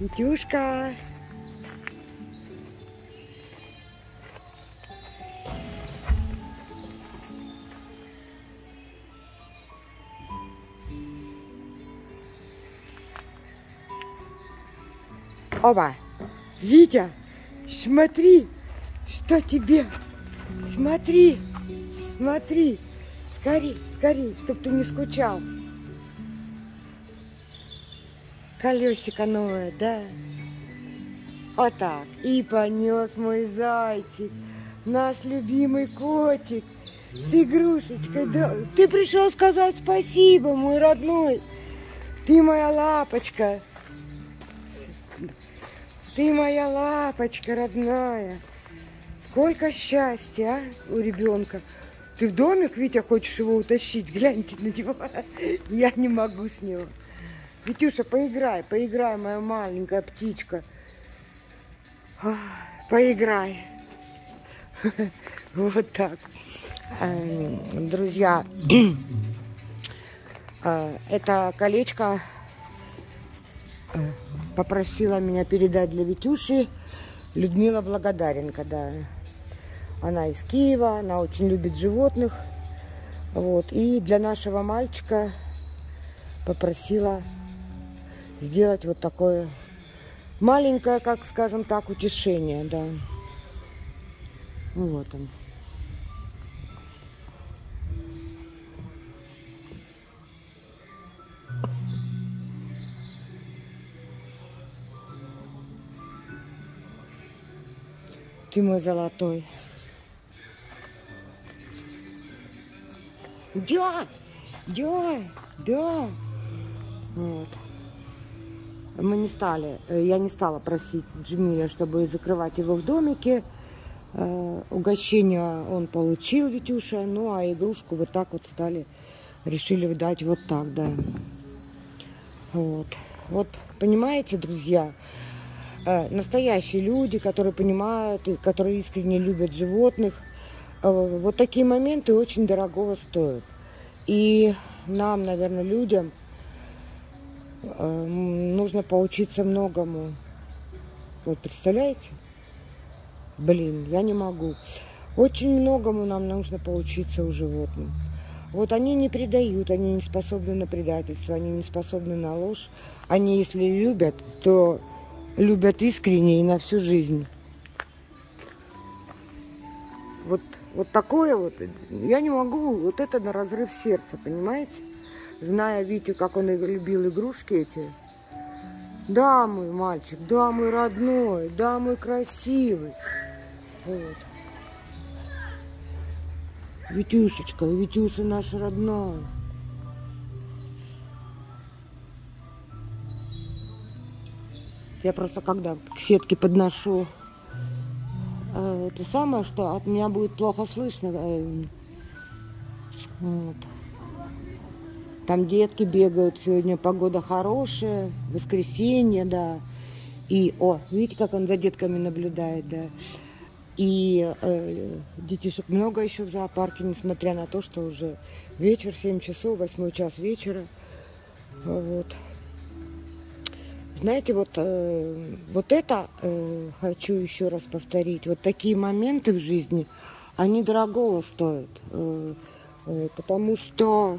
Витюшка. Опа. Витя, смотри, что тебе. Смотри, смотри. Скорей, скорей, чтоб ты не скучал. Колесико новое, да? Вот так. И понес мой зайчик, наш любимый котик с игрушечкой. Да. Ты пришел сказать спасибо, мой родной. Ты моя лапочка. Ты моя лапочка, родная. Сколько счастья, а, у ребенка. Ты в домик, Витя, хочешь его утащить? Гляньте на него. Я не могу с него. Витюша, поиграй, поиграй, моя маленькая птичка. Поиграй. Вот так. Друзья, это колечко попросила меня передать для Витюши Людмила Благодаренко, да. Она из Киева, она очень любит животных. Вот. И для нашего мальчика попросила сделать вот такое маленькое, как скажем так, утешение, да. Вот он. Ты мой золотой. Да, да, да. Вот. Мы не стали, я не стала просить Джимиля, чтобы закрывать его в домике. Угощение он получил, Витюша, ну а игрушку вот так вот стали, решили дать вот так, да. Вот, вот понимаете, друзья, настоящие люди, которые понимают и которые искренне любят животных, вот такие моменты очень дорогого стоят. И нам, наверное, людям нужно поучиться многому. Вот представляете? Блин, я не могу. Очень многому нам нужно поучиться у животных. Вот они не предают, они не способны на предательство, они не способны на ложь. Они, если любят, то любят искренне и на всю жизнь. Вот, вот такое вот. Я не могу. Вот это на разрыв сердца, понимаете? Зная Витю, как он любил игрушки эти. Да, мой мальчик, да, мой родной, да, мой красивый. Вот. Витюшечка, Витюша наш родной. Я просто когда к сетке подношу, то самое, что от меня будет плохо слышно. Вот. Там детки бегают, сегодня погода хорошая, воскресенье, да. И, о, видите, как он за детками наблюдает, да. И детишек много еще в зоопарке, несмотря на то, что уже вечер, 7 часов, 8 час вечера. Вот. Знаете, вот, вот это, хочу еще раз повторить, вот такие моменты в жизни, они дорогого стоят, потому что...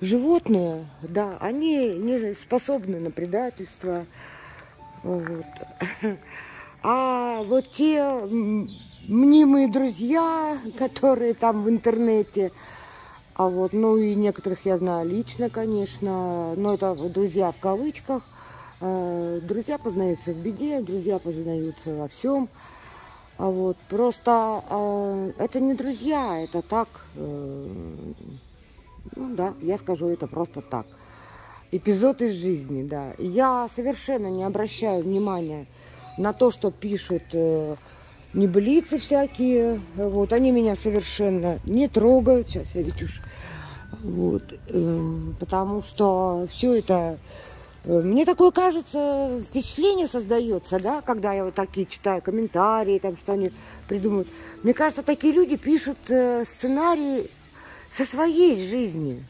Животные, да, они не способны на предательство. Вот. А вот те мнимые друзья, которые там в интернете, а вот, ну и некоторых я знаю лично, конечно, но это друзья в кавычках. Друзья познаются в беде, друзья познаются во всем. А вот просто это не друзья, это так. Ну да, я скажу это просто так. Эпизод из жизни, да. Я совершенно не обращаю внимания на то, что пишут небылицы всякие. Вот, они меня совершенно не трогают. Сейчас я Витюш. Вот. Потому что все это... Мне такое, кажется, впечатление создается, да, когда я вот такие читаю комментарии, там, что они придумывают. Мне кажется, такие люди пишут сценарии со своей жизни.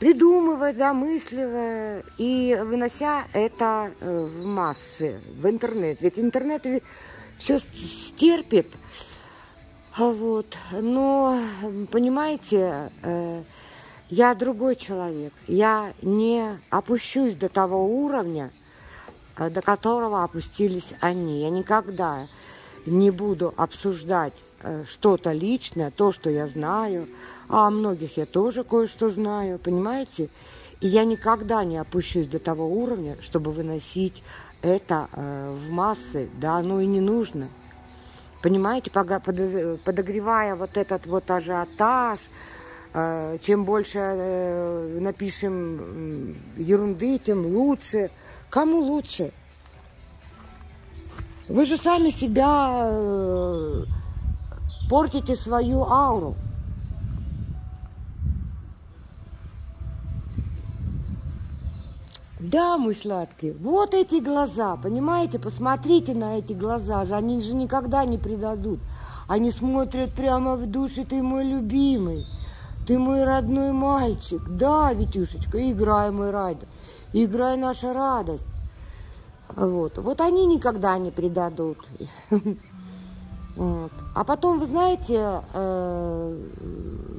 придумывая, замысливая и вынося это в массы, в интернет. Ведь интернет все стерпит, вот. Но, понимаете, я другой человек. Я не опущусь до того уровня, до которого опустились они. Я никогда не буду обсуждать что-то личное, то, что я знаю. А о многих я тоже кое-что знаю, понимаете? И я никогда не опущусь до того уровня, чтобы выносить это в массы. Да, оно и не нужно. Понимаете, подогревая вот этот вот ажиотаж, чем больше напишем ерунды, тем лучше. Кому лучше? Вы же сами себя портите, свою ауру. Да, мой сладкий, вот эти глаза, понимаете, посмотрите на эти глаза, они же никогда не предадут. Они смотрят прямо в душу, ты мой любимый, ты мой родной мальчик. Да, Витюшечка, играй, мой радость, играй, наша радость. Вот, вот они никогда не предадут. Вот. А потом, вы знаете,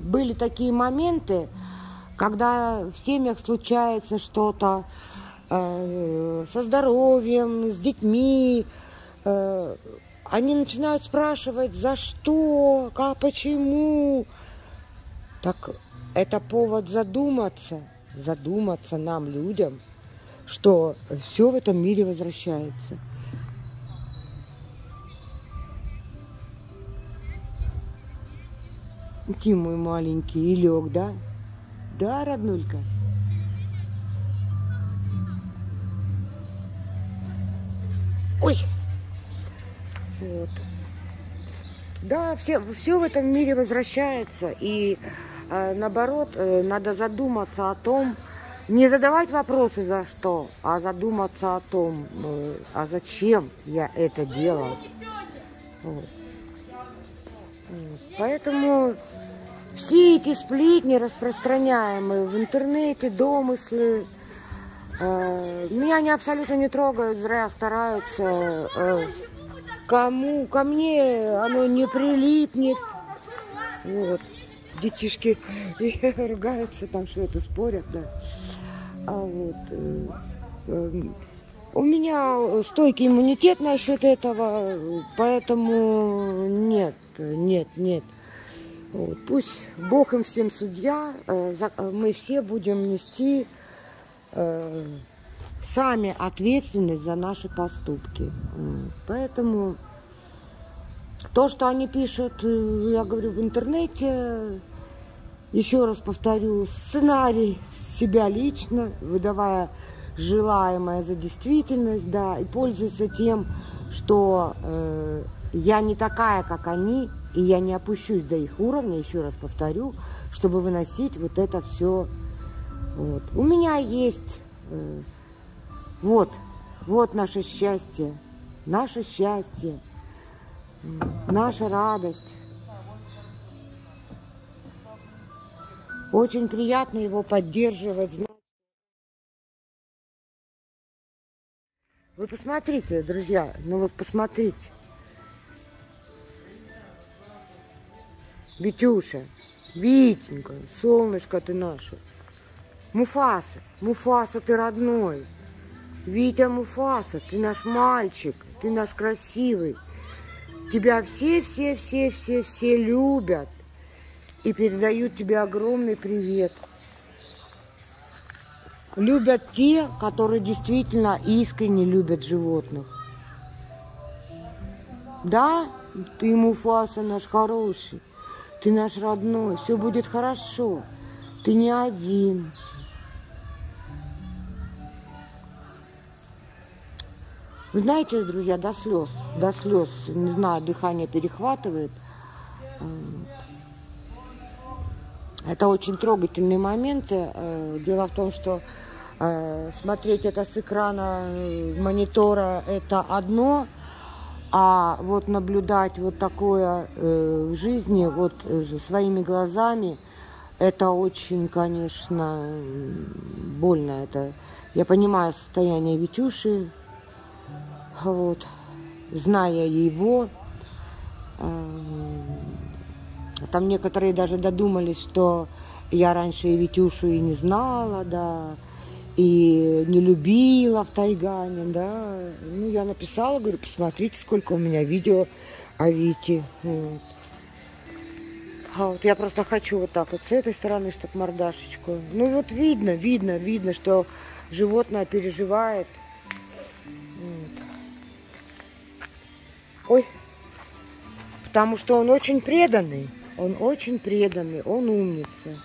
были такие моменты, когда в семьях случается что-то со здоровьем, с детьми. Они начинают спрашивать, за что, как, почему. Так это повод задуматься, задуматься нам, людям, что все в этом мире возвращается. Ты мой маленький, и лег, да? Да, роднулька? Ой! Вот. Да, все в этом мире возвращается. И наоборот, надо задуматься о том, не задавать вопросы за что, а задуматься о том, а зачем я это делаю. Вот. Поэтому все эти сплетни, распространяемые в интернете, домыслы, меня они абсолютно не трогают, зря стараются. Ко мне оно не прилипнет. Вот. Детишки ругаются, там что-то спорят, да. А вот, у меня стойкий иммунитет насчет этого, поэтому нет. Вот. Пусть Бог им всем судья, мы все будем нести сами ответственность за наши поступки. Поэтому то, что они пишут, я говорю, в интернете, еще раз повторю, сценарий себя лично, выдавая желаемое за действительность, да, и пользуются тем, что я не такая, как они, и я не опущусь до их уровня, еще раз повторю, чтобы выносить вот это все. Вот. У меня есть вот наше счастье, наша радость. Очень приятно его поддерживать. Вы посмотрите, друзья, ну вот посмотрите. Витюша, Витенька, солнышко ты наше. Муфаса, Муфаса, ты родной. Витя Муфаса, ты наш мальчик, ты наш красивый. Тебя все любят и передают тебе огромный привет. Любят те, которые действительно искренне любят животных. Да, ты, Муфаса, наш хороший, ты наш родной, все будет хорошо, ты не один. Вы знаете, друзья, до слез, не знаю, дыхание перехватывает. Это очень трогательные моменты. Дело в том, что смотреть это с экрана монитора – это одно, а вот наблюдать вот такое в жизни, вот своими глазами, Это очень, конечно, больно. Это, я понимаю состояние Витюши, вот, зная его. Там некоторые даже додумались, что я раньше и Витюшу и не знала, да, и не любила в Тайгане, да. Ну, я написала, говорю, посмотрите, сколько у меня видео о Вите. Вот. А вот я просто хочу вот так вот с этой стороны, чтобы мордашечку. Ну и вот видно, что животное переживает. Ой, потому что он очень преданный. Он очень преданный, он умница.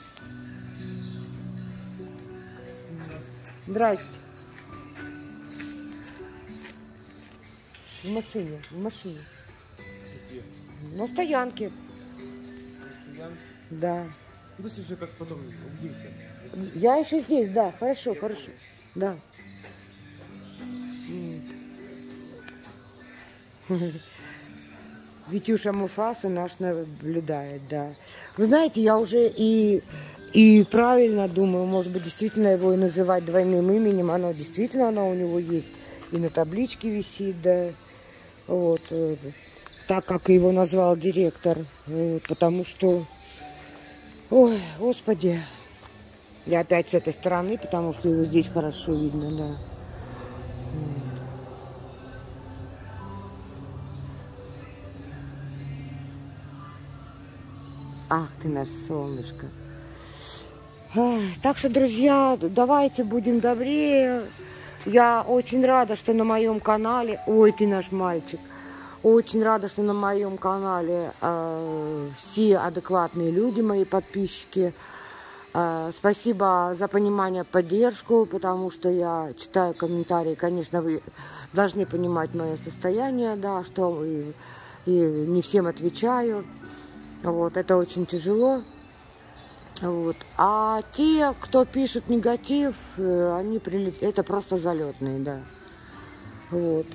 Здрасте. В машине. Где? На стоянке. Да. Ну, слушай, как потом убедимся. Я еще здесь, да. Хорошо. Да. Витюша Муфаса наш наблюдает, да. Вы знаете, я уже и правильно думаю, может быть, действительно его и называть двойным именем. Оно действительно, у него есть. И на табличке висит, да. Вот. Так, как его назвал директор. Вот, потому что... Ой, господи. Я опять с этой стороны, потому что его здесь хорошо видно, да. Ах ты, наш солнышко. Так что, друзья, давайте будем добрее. Я очень рада, что на моем канале... Ой, ты наш мальчик. Очень рада, что на моем канале все адекватные люди, мои подписчики. Спасибо за понимание, поддержку, потому что я читаю комментарии. Конечно, вы должны понимать мое состояние, да, что и не всем отвечаю. Вот, это очень тяжело. Вот. А те, кто пишет негатив, они это просто залетные, да. Вот.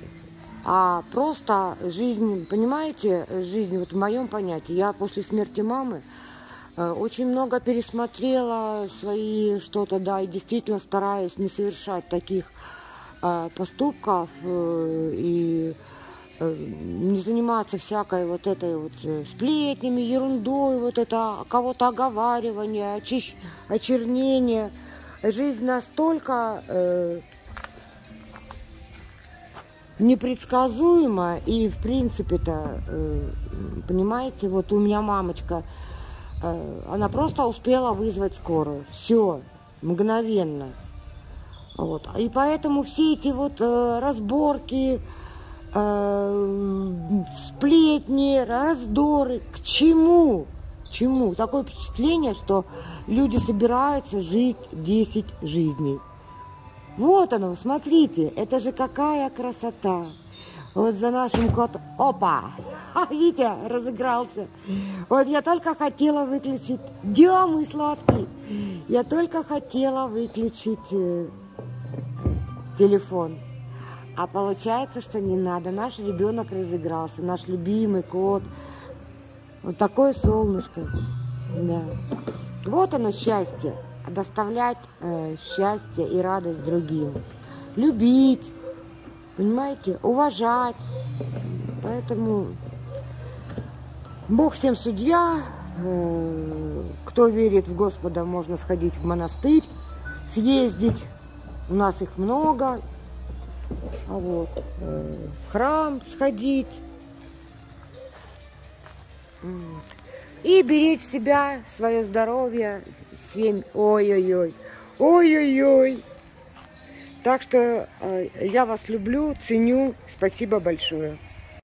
А просто жизнь, понимаете, жизнь, вот в моем понятии, я после смерти мамы очень много пересмотрела свои что-то, да, и действительно стараюсь не совершать таких поступков и не заниматься всякой вот этой вот сплетнями, ерундой, вот это кого-то оговаривание, очернение. Жизнь настолько... непредсказуемо, и в принципе-то, понимаете, вот у меня мамочка, она просто успела вызвать скорую, все, мгновенно, вот, и поэтому все эти вот разборки, сплетни, раздоры, к чему? Такое впечатление, что люди собираются жить 10 жизней. Вот оно, смотрите, это же какая красота. Вот за нашим котом... Опа! Витя разыгрался. Вот я только хотела выключить... Да, мой сладкий! Я только хотела выключить телефон. А получается, что не надо. Наш ребенок разыгрался, наш любимый кот. Вот такое солнышко. Да. Вот оно, счастье. Доставлять счастье и радость другим. Любить, понимаете, уважать. Поэтому Бог всем судья. Кто верит в Господа, можно сходить в монастырь, съездить. У нас их много. Вот. В храм сходить. И беречь себя, свое здоровье. Ой-ой-ой. Так что я вас люблю, ценю. Спасибо большое.